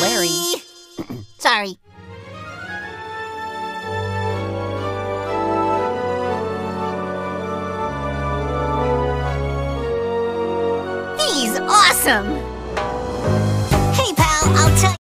Larry. Sorry. He's awesome! Hey, pal, I'll tell you.